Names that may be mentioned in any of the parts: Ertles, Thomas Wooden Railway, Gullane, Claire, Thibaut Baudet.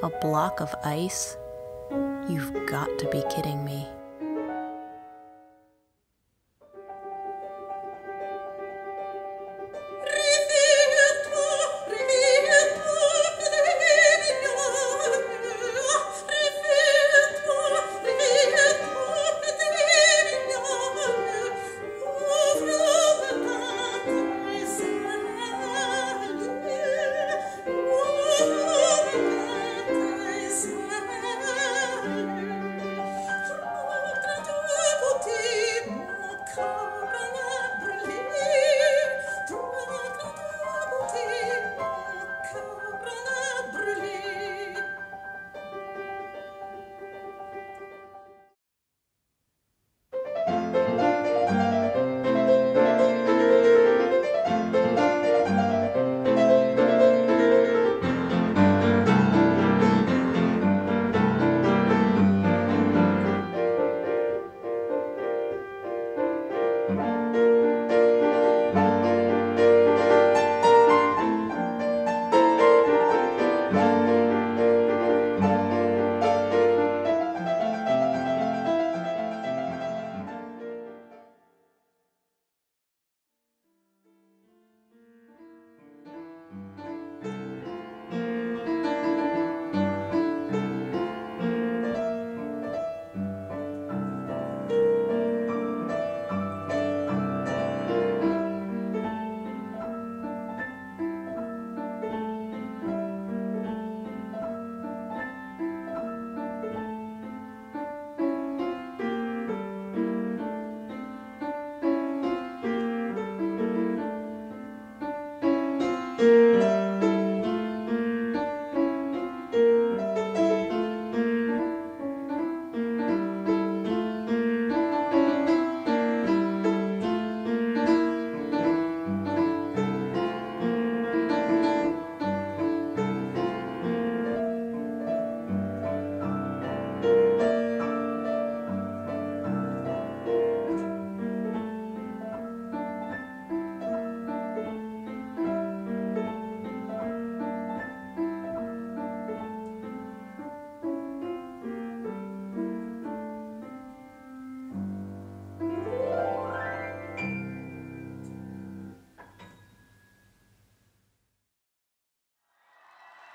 A block of ice? You've got to be kidding me.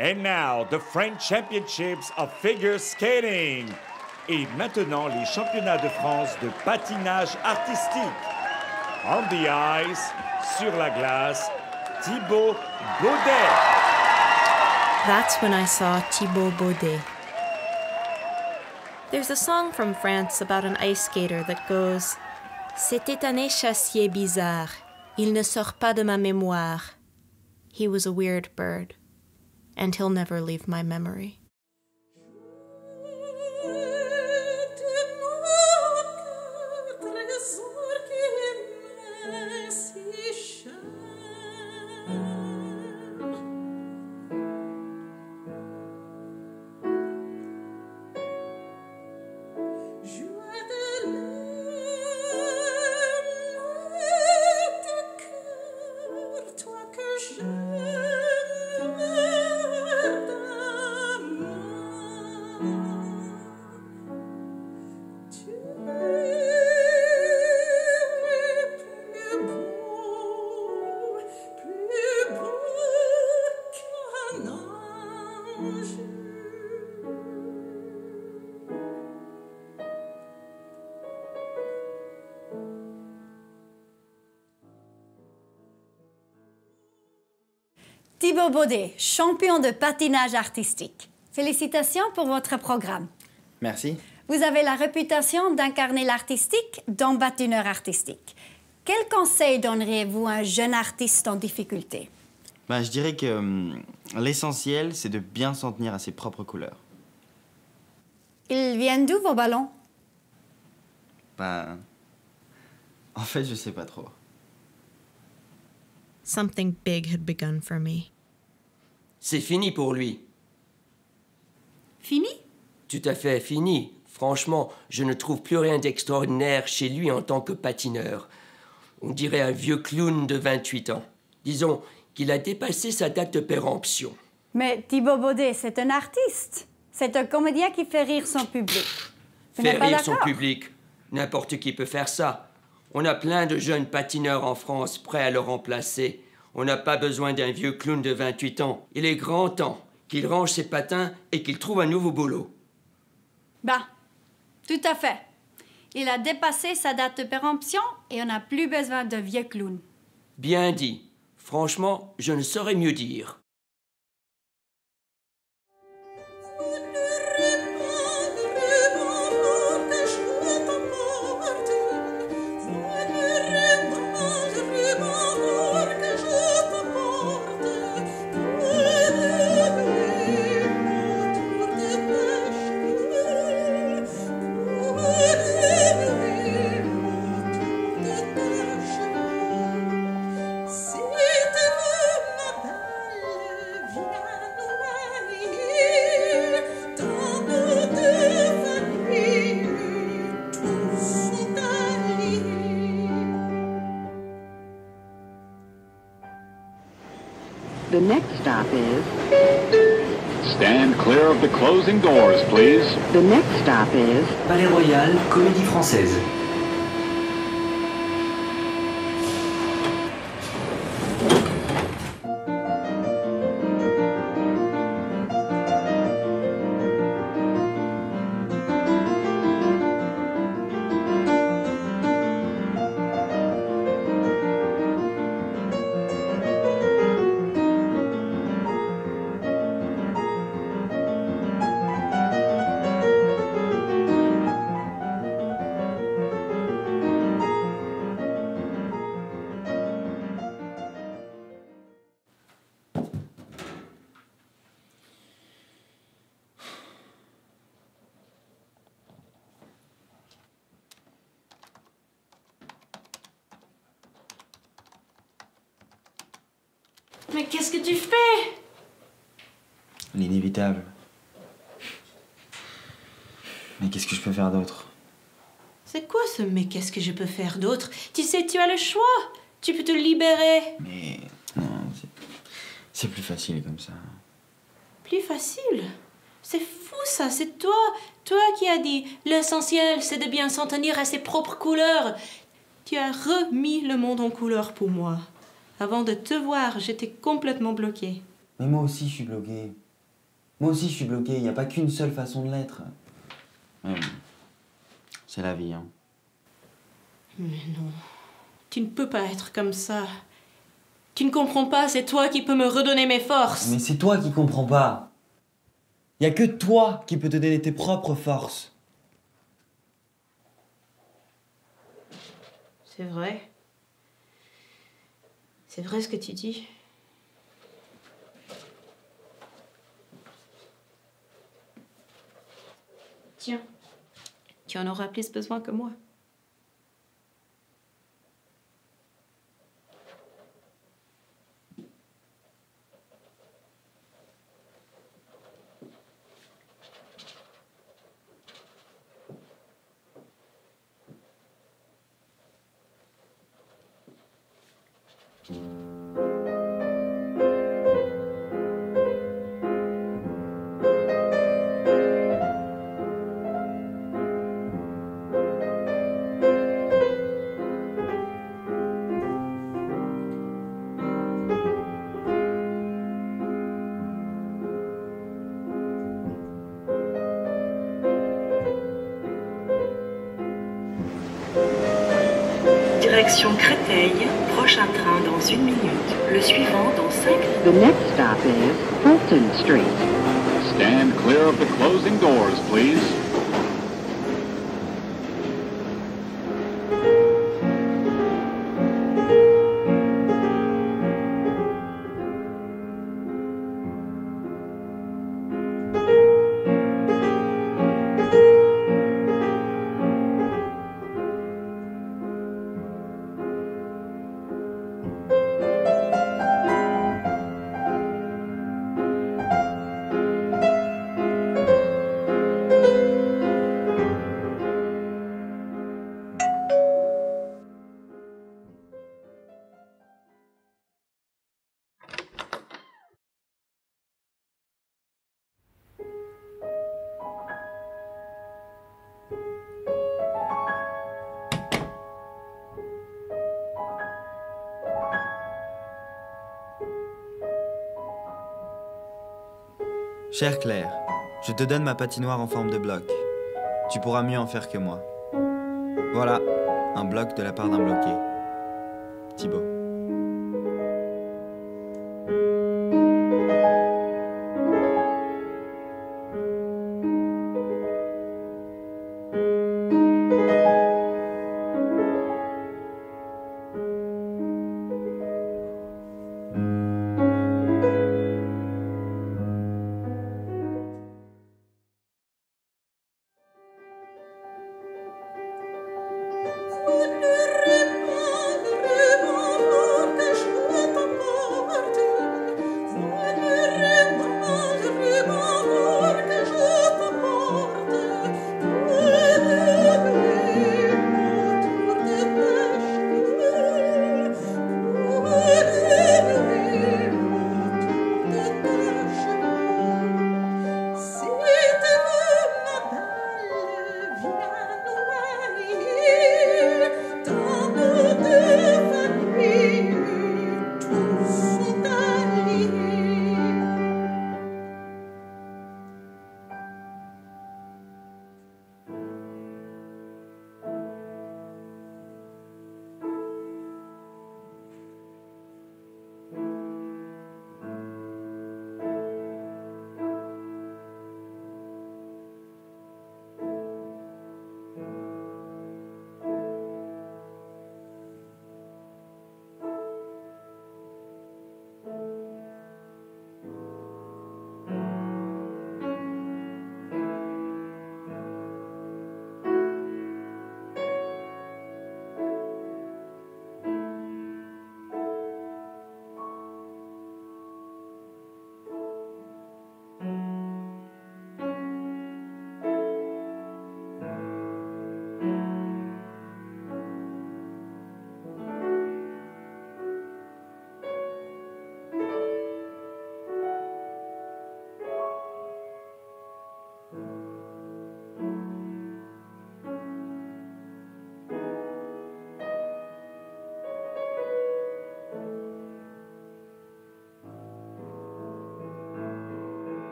And now, the French Championships of Figure Skating. Et maintenant, les championnats de France de patinage artistique. On the ice, sur la glace, Thibaut Baudet. That's when I saw Thibaut Baudet. There's a song from France about an ice skater that goes, C'était un échassier bizarre. Il ne sort pas de ma mémoire. He was a weird bird. And he'll never leave my memory. Thibaut Baudet, champion de patinage artistique. Félicitations pour votre programme. Merci. Vous avez la réputation d'incarner l'artistique dans Patineur artistique. Quel conseil donneriez-vous à un jeune artiste en difficulté? Je dirais que l'essentiel, c'est de bien s'en tenir à ses propres couleurs. Ils viennent d'où, vos ballons? En fait, je sais pas trop. Something big had begun for me. C'est fini pour lui. Fini? Tout à fait fini. Franchement, je ne trouve plus rien d'extraordinaire chez lui en tant que patineur. On dirait un vieux clown de 28 ans. Disons qu'il a dépassé sa date de péremption. Mais Thibaut Baudet, c'est un artiste. C'est un comédien qui fait rire son public. Faire rire son public, n'importe qui peut faire ça. On a plein de jeunes patineurs en France prêts à le remplacer. On n'a pas besoin d'un vieux clown de 28 ans. Il est grand temps qu'il range ses patins et qu'il trouve un nouveau boulot. Bah, tout à fait. Il a dépassé sa date de péremption et on n'a plus besoin de vieux clowns. Bien dit. Franchement, je ne saurais mieux dire. The next stop is... Stand clear of the closing doors, please. The next stop is... Palais Royal, Comédie Française. Mais qu'est-ce que tu fais? L'inévitable. Mais qu'est-ce que je peux faire d'autre? C'est quoi ce mais qu'est-ce que je peux faire d'autre? Tu sais, tu as le choix. Tu peux te libérer. Mais non, c'est plus facile comme ça. Plus facile? C'est fou ça, c'est toi qui as dit l'essentiel c'est de bien s'en tenir à ses propres couleurs. Tu as remis le monde en couleur pour moi. Avant de te voir, j'étais complètement bloquée. Mais moi aussi, je suis bloquée. Moi aussi, je suis bloquée. Il n'y a pas qu'une seule façon de l'être. C'est la vie, hein. Mais non. Tu ne peux pas être comme ça. Tu ne comprends pas, c'est toi qui peux me redonner mes forces. Mais c'est toi qui comprends pas. Il n'y a que toi qui peux te donner tes propres forces. C'est vrai. C'est vrai ce que tu dis. Tiens, tu en auras plus besoin que moi. Direction Créteil, prochain train dans 1 minute. Le suivant dans 5 minutes. The next stop is Fulton Street. Stand clear of the closing doors, please. Chère Claire, je te donne ma patinoire en forme de bloc. Tu pourras mieux en faire que moi. Voilà, un bloc de la part d'un bloqué. Thibaut.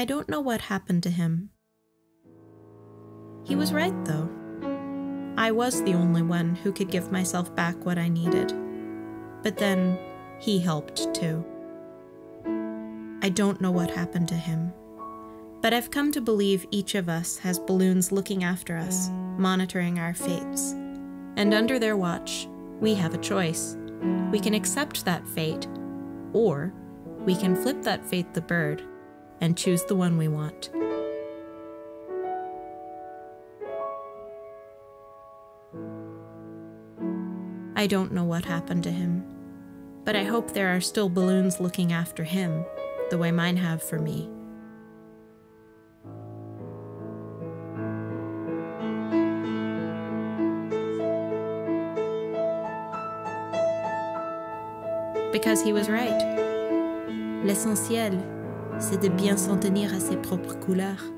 I don't know what happened to him. He was right, though. I was the only one who could give myself back what I needed. But then, he helped, too. I don't know what happened to him. But I've come to believe each of us has balloons looking after us, monitoring our fates. And under their watch, we have a choice. We can accept that fate, or we can flip that fate the bird and choose the one we want. I don't know what happened to him, but I hope there are still balloons looking after him, the way mine have for me. Because he was right. L'essentiel, c'est de bien s'en tenir à ses propres couleurs.